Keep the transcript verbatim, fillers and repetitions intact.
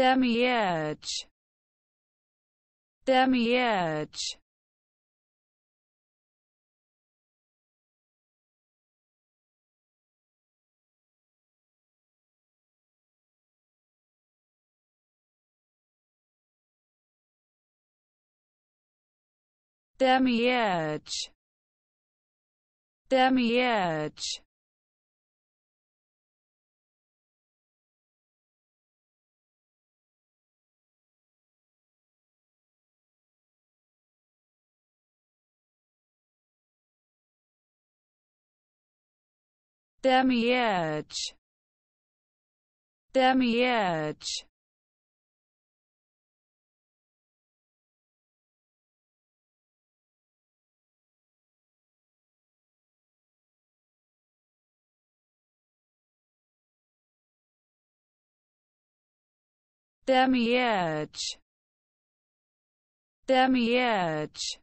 Demiurge, Demiurge. Demiurge, Demiurge. Demiurge, Demiurge. Demiurge, Demiurge.